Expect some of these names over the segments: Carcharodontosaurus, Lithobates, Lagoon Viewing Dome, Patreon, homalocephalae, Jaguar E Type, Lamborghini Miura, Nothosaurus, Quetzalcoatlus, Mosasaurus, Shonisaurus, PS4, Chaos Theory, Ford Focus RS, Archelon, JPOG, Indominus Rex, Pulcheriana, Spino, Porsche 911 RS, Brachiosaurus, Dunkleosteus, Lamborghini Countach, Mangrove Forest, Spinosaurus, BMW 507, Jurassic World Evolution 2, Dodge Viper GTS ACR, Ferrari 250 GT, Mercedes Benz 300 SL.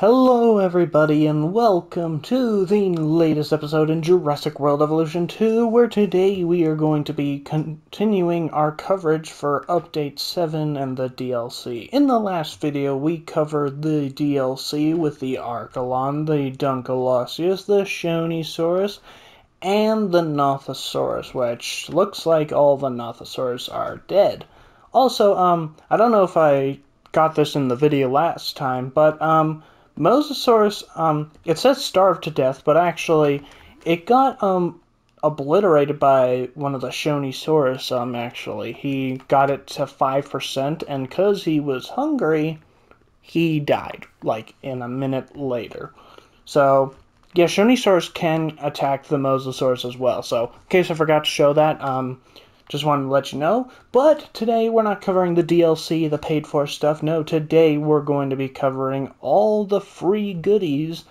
Hello everybody and welcome to the latest episode in Jurassic World Evolution 2, where today we are going to be continuing our coverage for Update 7 and the DLC. In the last video we covered the DLC with the Archelon, the Dunkleosteus, the Shonisaurus, and the Nothosaurus, which looks like all the Nothosaurus are dead. Also, I don't know if I got this in the video last time, but, Mosasaurus, it says starved to death, but actually, it got, obliterated by one of the Shonisaurus, actually. He got it to 5%, and because he was hungry, he died, like, in a minute later. So, yeah, Shonisaurus can attack the Mosasaurus as well, so, in case I forgot to show that, just wanted to let you know. But today we're not covering the DLC, the paid for stuff. No, today we're going to be covering all the free goodies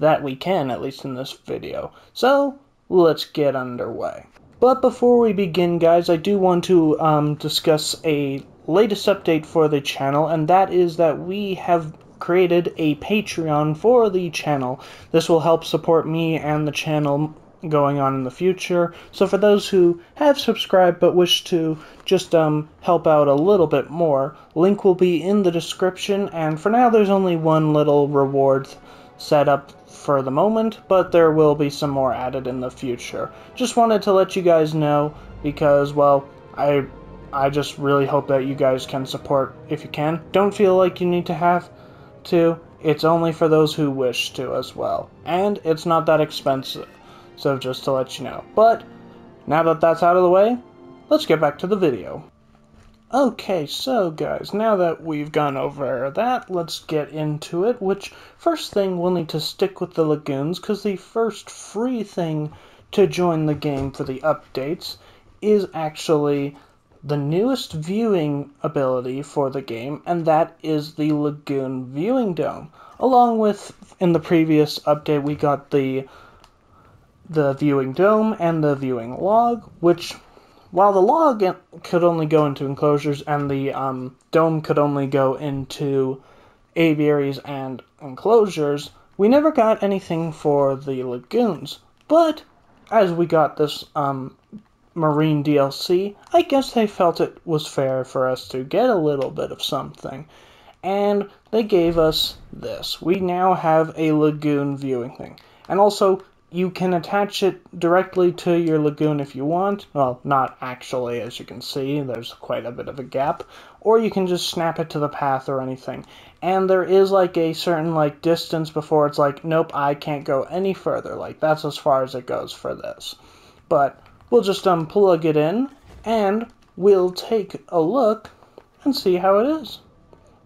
that we can, at least in this video. So let's get underway. But before we begin, guys, I do want to discuss a latest update for the channel, and that is that we have created a Patreon for the channel. This will help support me and the channel going on in the future. So for those who have subscribed but wish to just help out a little bit more, link will be in the description, and for now there's only one little reward set up for the moment, but there will be some more added in the future. Just wanted to let you guys know because, well, I just really hope that you guys can support if you can. Don't feel like you need to have to. It's only for those who wish to as well. And it's not that expensive. So just to let you know. But now that that's out of the way, let's get back to the video. Okay, so guys, now that we've gone over that, let's get into it. Which, first thing, we'll need to stick with the lagoons, because the first free thing to join the game for the updates is actually the newest viewing ability for the game, and that is the Lagoon Viewing Dome. Along with, in the previous update, we got the viewing dome and the viewing log, which, while the log could only go into enclosures and the dome could only go into aviaries and enclosures, we never got anything for the lagoons. But as we got this marine DLC, I guess they felt it was fair for us to get a little bit of something, and they gave us this. We now have a lagoon viewing thing, and also you can attach it directly to your lagoon if you want. Well, not actually, as you can see, there's quite a bit of a gap. Or you can just snap it to the path or anything. And there is like a certain like distance before it's like, nope, I can't go any further. Like, that's as far as it goes for this. But we'll just plug it in and we'll take a look and see how it is.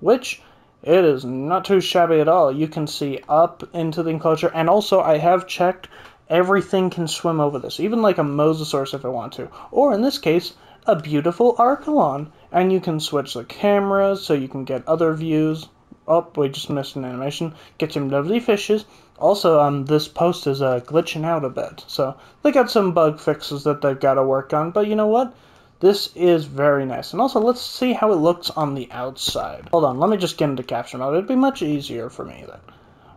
Which, it is not too shabby at all. You can see up into the enclosure, and also I have checked, everything can swim over this, even like a Mosasaurus if I want to, or in this case, a beautiful Archelon. And you can switch the cameras so you can get other views. Oh, we just missed an animation. Get some lovely fishes. Also, this post is glitching out a bit, so they got some bug fixes that they've got to work on, but you know what? This is very nice. And also, let's see how it looks on the outside. Hold on, let me just get into capture mode. It'd be much easier for me then.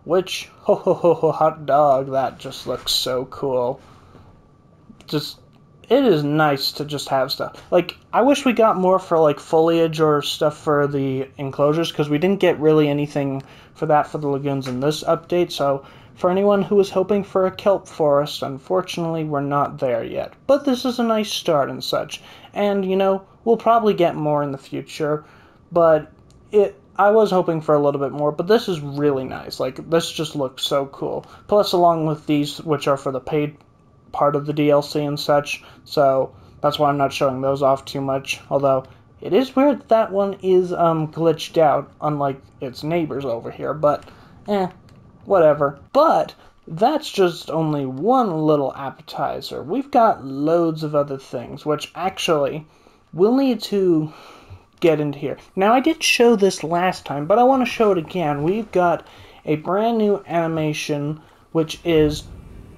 Which, ho ho ho ho, hot dog, that just looks so cool. Just, it is nice to just have stuff. Like, I wish we got more for, like, foliage or stuff for the enclosures, because we didn't get really anything for that for the lagoons in this update, so for anyone who was hoping for a kelp forest, unfortunately we're not there yet. But this is a nice start and such. And, you know, we'll probably get more in the future, but I was hoping for a little bit more, but this is really nice. Like, this just looks so cool. Plus, along with these, which are for the paid part of the DLC and such, so that's why I'm not showing those off too much. Although, it is weird that, one is glitched out, unlike its neighbors over here, but, eh, whatever. But that's just only one little appetizer. We've got loads of other things, which actually we'll need to get into here. Now, I did show this last time, but I want to show it again. We've got a brand new animation, which is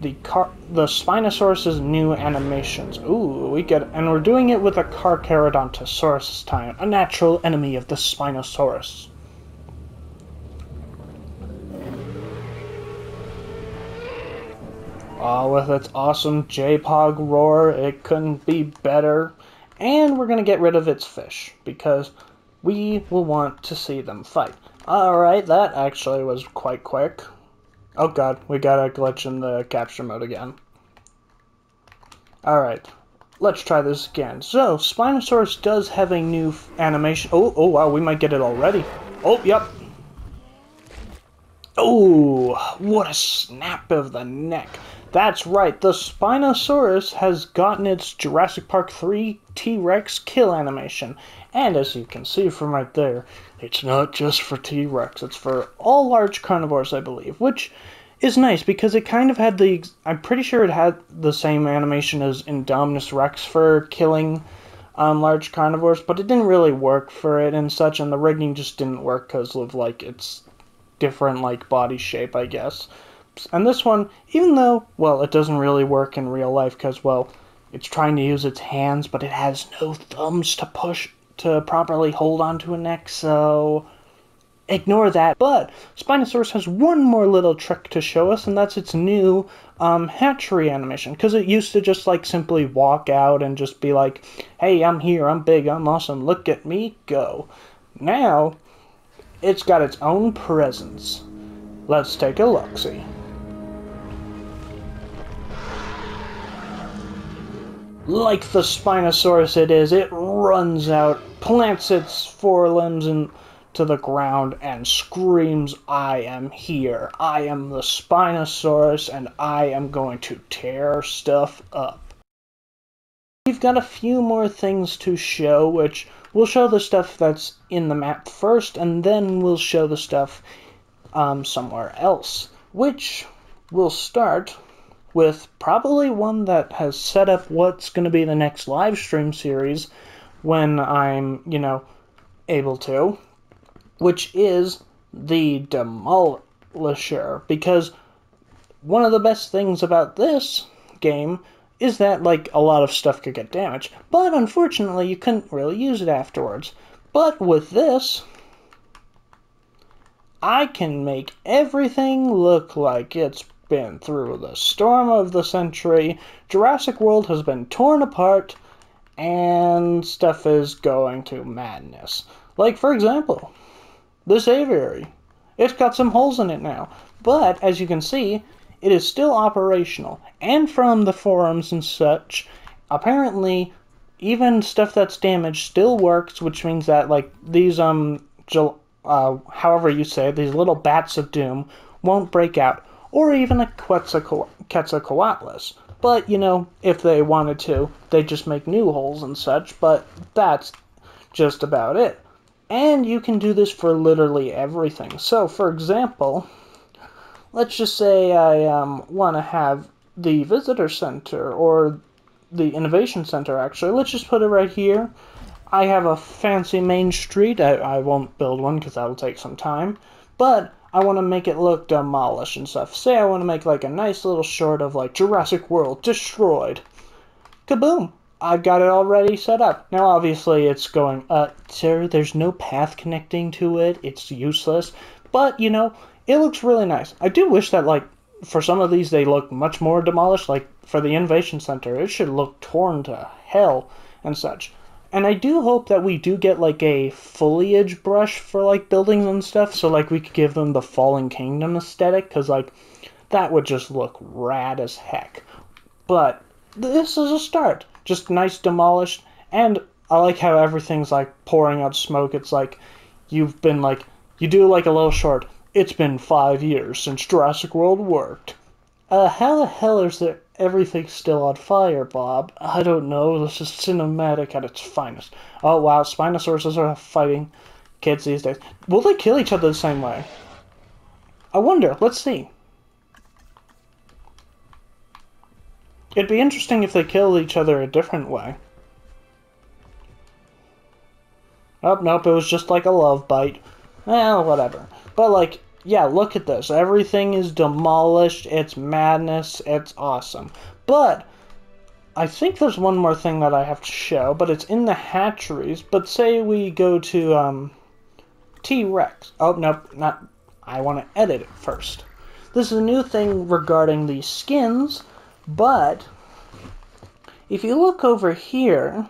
the Spinosaurus's new animations. Ooh, and we're doing it with a Carcharodontosaurus this time, a natural enemy of the Spinosaurus. with its awesome JPOG roar, it couldn't be better. And we're going to get rid of its fish, because we will want to see them fight. Alright, that actually was quite quick. Oh god, we got a glitch in the capture mode again. Alright, let's try this again. So, Spinosaurus does have a new animation. Oh, wow, we might get it already. Oh, yep. Oh, what a snap of the neck. That's right, the Spinosaurus has gotten its Jurassic Park 3 T-Rex kill animation. And as you can see from right there, it's not just for T-Rex, it's for all large carnivores, I believe, which is nice because it kind of had the, I'm pretty sure it had the same animation as Indominus Rex for killing large carnivores, but it didn't really work for it and such, and the rigging just didn't work because of, like, its different, like, body shape, I guess. And this one, even though, well, it doesn't really work in real life because, well, it's trying to use its hands, but it has no thumbs to push to properly hold onto a neck, so ignore that. But Spinosaurus has one more little trick to show us, and that's its new hatchery animation, because it used to just, like, simply walk out and just be like, hey, I'm here, I'm big, I'm awesome, look at me, go. Now, it's got its own presence. Let's take a look-see. Like the Spinosaurus it is, it runs out, plants its forelimbs into the ground, and screams, I am here. I am the Spinosaurus, and I am going to tear stuff up. We've got a few more things to show, which we'll show the stuff that's in the map first, and then we'll show the stuff somewhere else, which we'll start with probably one that has set up what's going to be the next live stream series when I'm, you know, able to, which is the Demolisher, because one of the best things about this game is that, like, a lot of stuff could get damaged, but unfortunately you couldn't really use it afterwards. But with this, I can make everything look like it's been through the storm of the century, Jurassic World has been torn apart, and stuff is going to madness. Like, for example, this aviary. It's got some holes in it now, but as you can see, it is still operational. And from the forums and such, apparently, even stuff that's damaged still works, which means that, like, these, however you say, these little bats of doom won't break out, or even a Quetzalcoatlus. But, you know, if they wanted to, they'd just make new holes and such, but that's just about it. And you can do this for literally everything. So, for example, let's just say I want to have the Visitor Center, or the Innovation Center, actually. Let's just put it right here. I have a fancy main street. I won't build one because that'll take some time. But I want to make it look demolished and stuff. Say I want to make, like, a nice little short of, like, Jurassic World destroyed. Kaboom! I've got it already set up. Now, obviously, it's going, sir, there's no path connecting to it. It's useless. But, you know, it looks really nice. I do wish that, like, for some of these, they look much more demolished. Like, for the Innovation Center, it should look torn to hell and such. And I do hope that we do get, like, a foliage brush for, like, buildings and stuff, so, like, we could give them the Fallen Kingdom aesthetic, because, like, that would just look rad as heck. But this is a start. Just nice demolished, and I like how everything's, like, pouring out smoke. It's like, you've been, like, you do, like, a little short, it's been 5 years since Jurassic World worked. How the hell is there everything's still on fire, Bob? I don't know, this is cinematic at its finest. Oh wow, Spinosauruses are fighting kids these days. Will they kill each other the same way? I wonder, let's see. It'd be interesting if they killed each other a different way. Oh, nope, it was just like a love bite. Well, whatever. But, like, yeah, look at this. Everything is demolished. It's madness. It's awesome. But I think there's one more thing that I have to show, but it's in the hatcheries. But say we go to T-Rex. Oh, nope, not. I want to edit it first. This is a new thing regarding the skins, But if you look over here,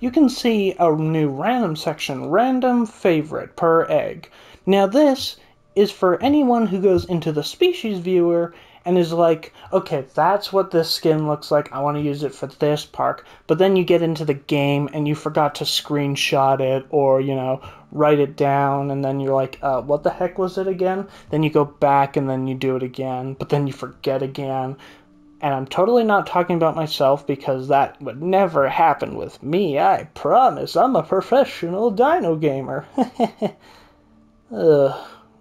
you can see a new random section, random favorite per egg. Now this is for anyone who goes into the species viewer and is like, okay, that's what this skin looks like, I want to use it for this park. But then you get into the game and you forgot to screenshot it or, you know, write it down, and then you're like, what the heck was it again? Then you go back and then you do it again, but then you forget again. And I'm totally not talking about myself because that would never happen with me. I promise, I'm a professional dino gamer.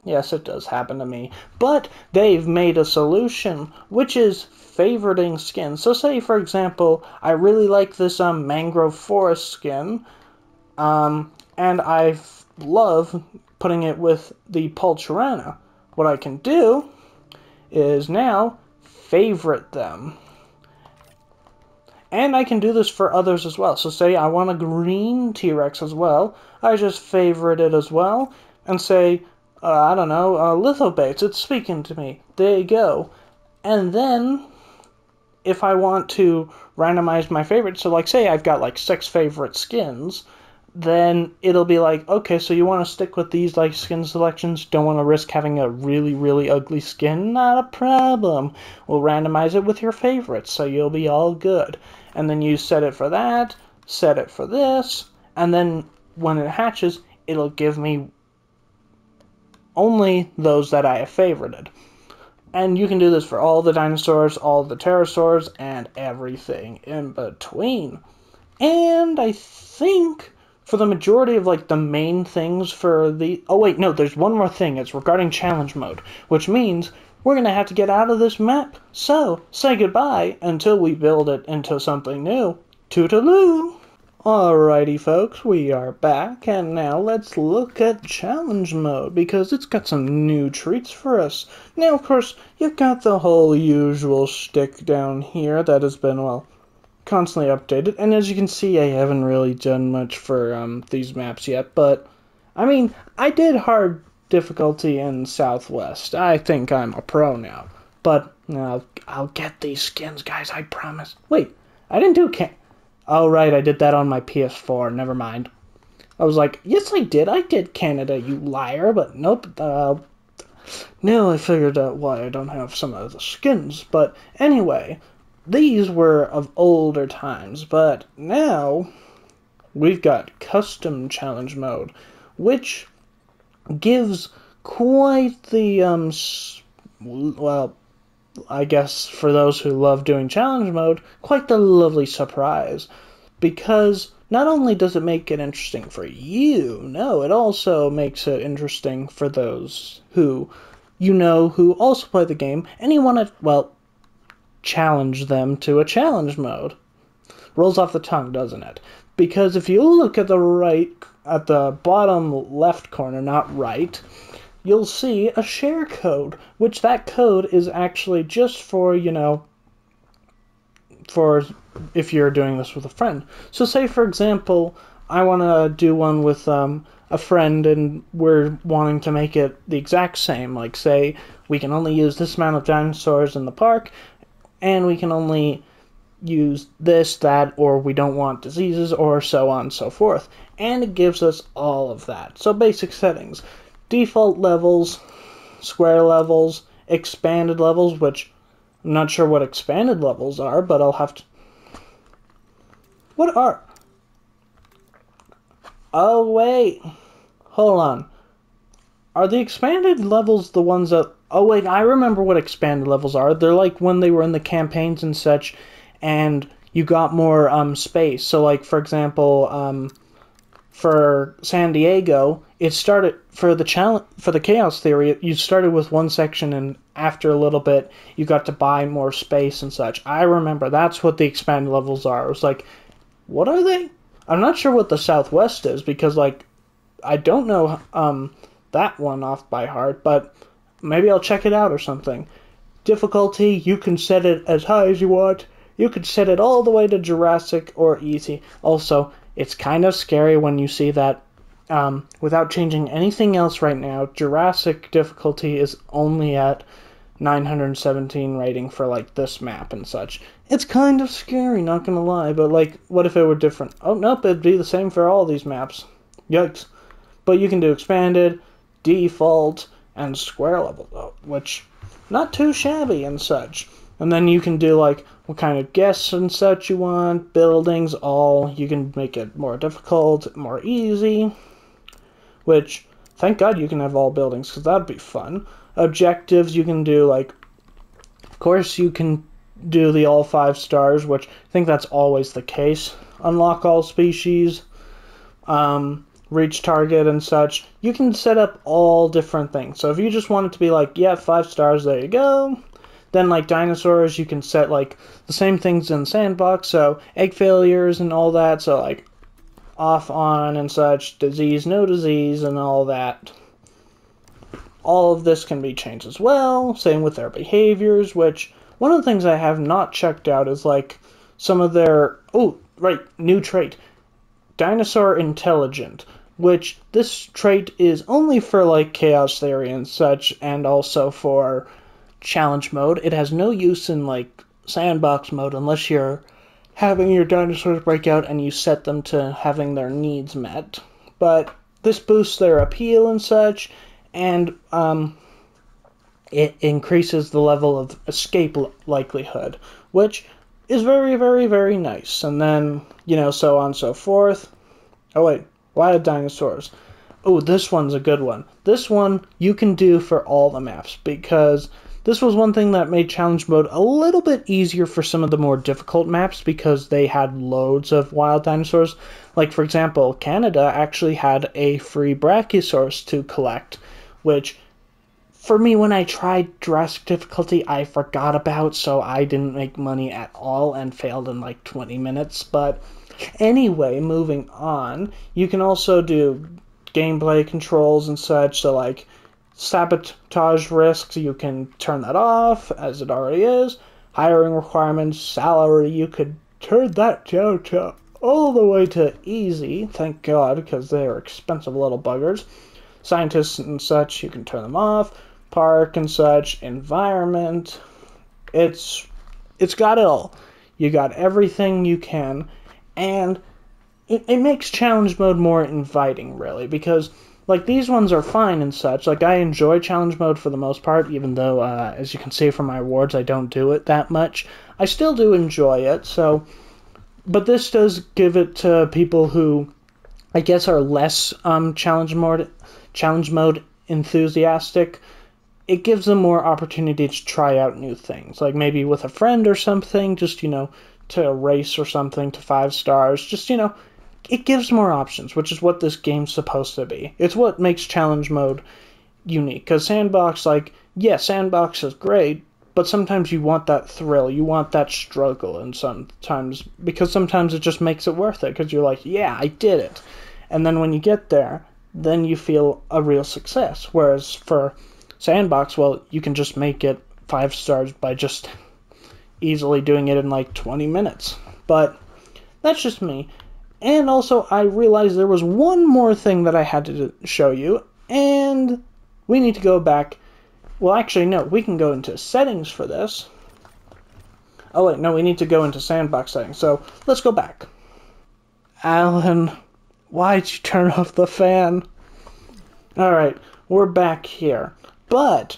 Yes, it does happen to me. But they've made a solution, which is favoriting skins. So say, for example, I really like this Mangrove Forest skin, and I love putting it with the Pulcheriana. What I can do is now favorite them. And I can do this for others as well. So say I want a green T-Rex as well. I just favorite it as well and say, I don't know, Lithobates, it's speaking to me. There you go. And then if I want to randomize my favorites, so like say I've got like 6 favorite skins, then it'll be like, okay, so you want to stick with these like skin selections, don't want to risk having a really ugly skin, not a problem, we'll randomize it with your favorites, so you'll be all good. And then you set it for that, set it for this, and then when it hatches, it'll give me only those that I have favorited. And you can do this for all the dinosaurs, all the pterosaurs, and everything in between. And I think for the majority of like the main things for the... Oh wait, no, there's one more thing. It's regarding challenge mode, which means we're going to have to get out of this map. So say goodbye until we build it into something new. Toodaloo! Alrighty folks, we are back, and now let's look at challenge mode, because it's got some new treats for us. Now of course, you've got the whole usual shtick down here that has been, well, constantly updated, and as you can see, I haven't really done much for these maps yet, but I mean, I did hard difficulty in Southwest. I think I'm a pro now, but I'll get these skins, guys, I promise. Wait, I didn't do oh right, I did that on my PS4, never mind. I was like, yes I did Canada, you liar, but nope, now I figured out why I don't have some of the skins, but anyway, these were of older times, but now we've got custom challenge mode, which gives quite the, well, I guess for those who love doing challenge mode, quite the lovely surprise, because not only does it make it interesting for you, no, it also makes it interesting for those who, you know, who also play the game, and you want to, well, challenge them to a challenge mode. Rolls off the tongue, doesn't it? Because if you look at the right, at the bottom left corner, not right, you'll see a share code, which that code is actually just for, you know, for if you're doing this with a friend. So say, for example, I want to do one with a friend, and we're wanting to make it the exact same. Like, say, we can only use this amount of dinosaurs in the park, and we can only use this, that, or we don't want diseases, or so on and so forth. And it gives us all of that. So basic settings, default levels, square levels, expanded levels, which I'm not sure what expanded levels are, but I'll have to... What are... Oh, wait. Hold on. Are the expanded levels the ones that... Oh wait, I remember what expanded levels are. They're like when they were in the campaigns and such, and you got more space. So like, for example, for San Diego, it started for the Chaos Theory, you started with one section, and after a little bit, you got to buy more space and such. I remember that's what the expanded levels are. I was like, what are they? I'm not sure what the Southwest is, because like, I don't know that one off by heart, but maybe I'll check it out or something. Difficulty, you can set it as high as you want. You can set it all the way to Jurassic or easy. Also, it's kind of scary when you see that, without changing anything else right now, Jurassic difficulty is only at 917 rating for, like, this map and such. It's kind of scary, not gonna lie, but, like, what if it were different? Oh, nope, it'd be the same for all these maps. Yikes. But you can do expanded, default, and square level, which, not too shabby and such. And then you can do, like, what kind of guests and such you want, buildings, all. You can make it more difficult, more easy, which, thank God you can have all buildings, because that'd be fun. Objectives, you can do, like, of course you can do the all 5 stars, which I think that's always the case. Unlock all species, reach target and such. You can set up all different things. So if you just want it to be like, yeah, 5 stars, there you go. Then, like, dinosaurs, you can set, like, the same things in sandbox, so egg failures and all that, so, like, off, on, and such, disease, no disease, and all that. All of this can be changed as well, same with their behaviors, which, one of the things I have not checked out is, like, some of their, oh, right, new trait, dinosaur intelligent, which, this trait is only for, like, Chaos Theory and such, and also for challenge mode. It has no use in, like, sandbox mode unless you're having your dinosaurs break out and you set them to having their needs met. But this boosts their appeal and such, and it increases the level of escape likelihood, which is very, very, very nice. And then, you know, so on and so forth. Oh wait, wild dinosaurs. Oh, this one's a good one. This one you can do for all the maps, because this was one thing that made challenge mode a little bit easier for some of the more difficult maps, because they had loads of wild dinosaurs. Like, for example, Canada actually had a free Brachiosaurus to collect, which, for me, when I tried Jurassic difficulty, I forgot about, so I didn't make money at all and failed in, like, 20 minutes. But anyway, moving on, you can also do gameplay controls and such, so, like, sabotage risks, you can turn that off, as it already is. Hiring requirements, salary, you could turn that down to all the way to easy, thank God, because they're expensive little buggers. Scientists and such, you can turn them off. Park and such, environment. It's got it all. You got everything you can, and it makes challenge mode more inviting, really, because, like, these ones are fine and such. Like, I enjoy challenge mode for the most part, even though, as you can see from my awards, I don't do it that much. I still do enjoy it, so. But this does give it to people who, I guess, are less challenge mode enthusiastic. It gives them more opportunity to try out new things. Like, maybe with a friend or something, just, you know, to race or something to 5 stars. Just, you know, it gives more options, which is what this game's supposed to be. It's what makes challenge mode unique. Because sandbox, like, yeah, sandbox is great, but sometimes you want that thrill, you want that struggle, and sometimes, because sometimes it just makes it worth it, because you're like, yeah, I did it. And then when you get there, then you feel a real success. Whereas for sandbox, well, you can just make it 5 stars by just easily doing it in, like, 20 minutes. But that's just me. And also, I realized there was one more thing that I had to show you, and we need to go back. Well, actually, no, we can go into settings for this. Oh, wait, no, we need to go into sandbox settings, so let's go back. Alan, why'd you turn off the fan? Alright, we're back here. But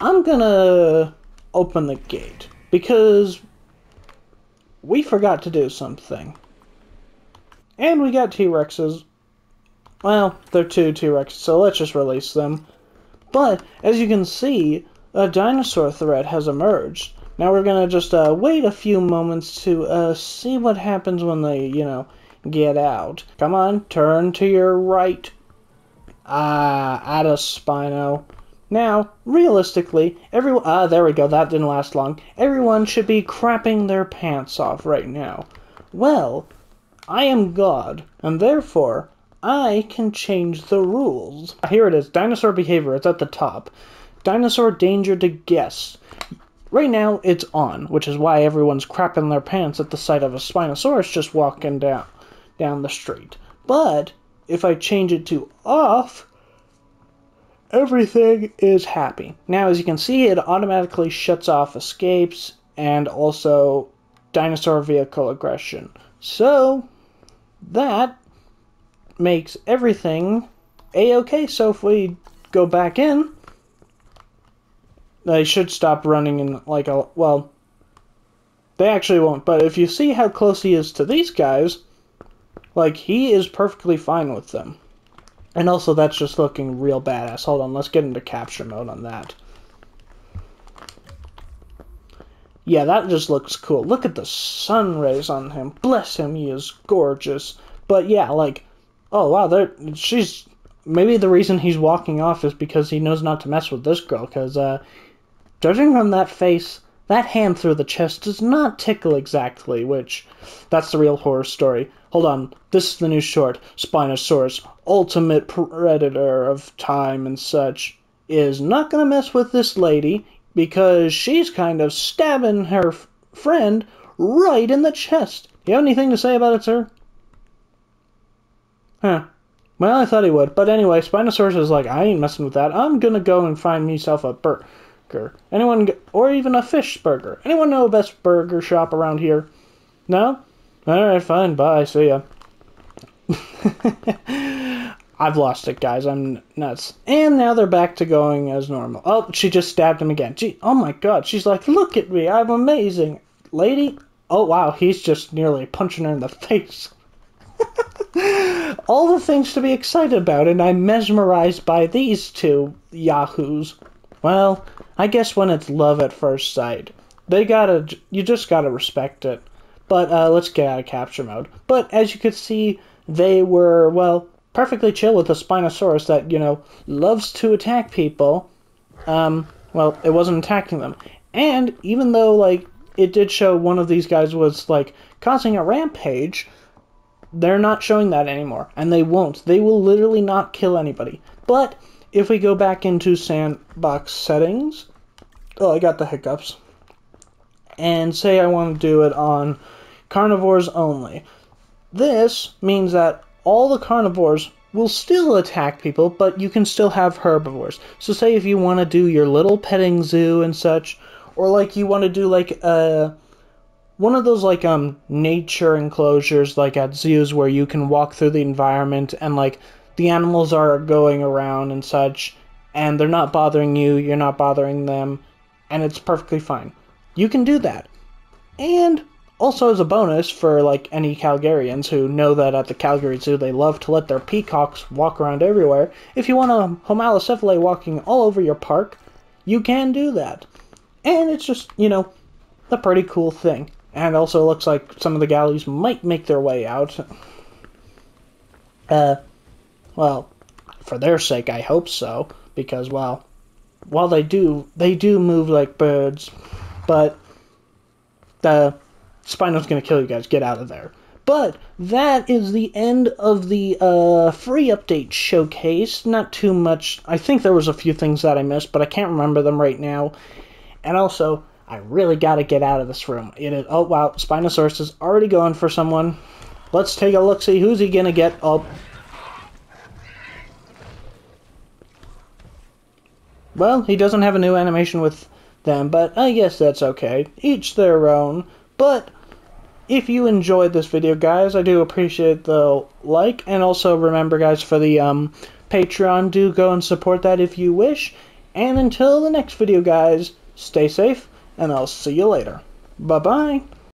I'm gonna open the gate, because we forgot to do something. And we got T-Rexes. Well, they're 2 T-Rexes, so let's just release them. But, as you can see, a dinosaur threat has emerged. Now we're gonna just wait a few moments to see what happens when they, you know, get out. Come on, turn to your right. Ah, at a Spino. Now, realistically, everyone... Ah, there we go, that didn't last long. Everyone should be crapping their pants off right now. Well, I am God, and therefore, I can change the rules. Here it is, dinosaur behavior, it's at the top. Dinosaur danger to guests. Right now, it's on, which is why everyone's crapping their pants at the sight of a Spinosaurus just walking down the street. But, if I change it to off, everything is happy. Now, as you can see, it automatically shuts off escapes and also dinosaur vehicle aggression. So that makes everything a-okay. So if we go back in, they should stop running in like a, well, they actually won't. But if you see how close he is to these guys, like, he is perfectly fine with them. And also, that's just looking real badass. Hold on, let's get into capture mode on that. Yeah, that just looks cool. Look at the sun rays on him. Bless him, he is gorgeous. But yeah, like, oh wow, there, she's, maybe the reason he's walking off is because he knows not to mess with this girl, because, judging from that face, that hand through the chest does not tickle exactly, which, that's the real horror story. Hold on, this is the new short. Spinosaurus, ultimate predator of time and such, is not gonna mess with this lady, because she's kind of stabbing her friend right in the chest. You have anything to say about it, sir? Huh. Well, I thought he would. But anyway, Spinosaurus is like, I ain't messing with that. I'm gonna go and find myself a burger. Anyone, or even a fish burger. Anyone know a best burger shop around here? No? Alright, fine. Bye. See ya. I've lost it, guys. I'm nuts. And now they're back to going as normal. Oh, she just stabbed him again. Gee, oh my god. She's like, look at me. I'm amazing. Lady? Oh, wow. He's just nearly punching her in the face. All the things to be excited about, and I'm mesmerized by these two yahoos. Well, I guess when it's love at first sight, you just gotta respect it. But let's get out of capture mode. But as you could see, they were, well, perfectly chill with the Spinosaurus that, you know, loves to attack people. Well, it wasn't attacking them. And even though, like, it did show one of these guys was, like, causing a rampage, they're not showing that anymore, and they won't. They will literally not kill anybody. But if we go back into sandbox settings, oh, I got the hiccups, and say I want to do it on carnivores only, this means that all the carnivores will still attack people, but you can still have herbivores. So say if you want to do your little petting zoo and such, or like you want to do like a one of those, like, nature enclosures, like, at zoos where you can walk through the environment and, like, the animals are going around and such, and they're not bothering you, you're not bothering them, and it's perfectly fine. You can do that. And also as a bonus for, like, any Calgarians who know that at the Calgary Zoo they love to let their peacocks walk around everywhere, if you want a homalocephalae walking all over your park, you can do that. And it's just, you know, a pretty cool thing. And also looks like some of the galleys might make their way out. Well, for their sake, I hope so. Because, well, while they do move like birds. But the Spino's going to kill you guys. Get out of there. But that is the end of the free update showcase. Not too much. I think there was a few things that I missed, but I can't remember them right now. And also, I really gotta get out of this room. It is, oh wow, Spinosaurus is already going for someone. Let's take a look, see who's he gonna get. Oh. Well, he doesn't have a new animation with them, but I guess that's okay. Each their own. But if you enjoyed this video, guys, I do appreciate the like, and also remember, guys, for the Patreon, do go and support that if you wish. And until the next video, guys, stay safe. And I'll see you later. Bye-bye.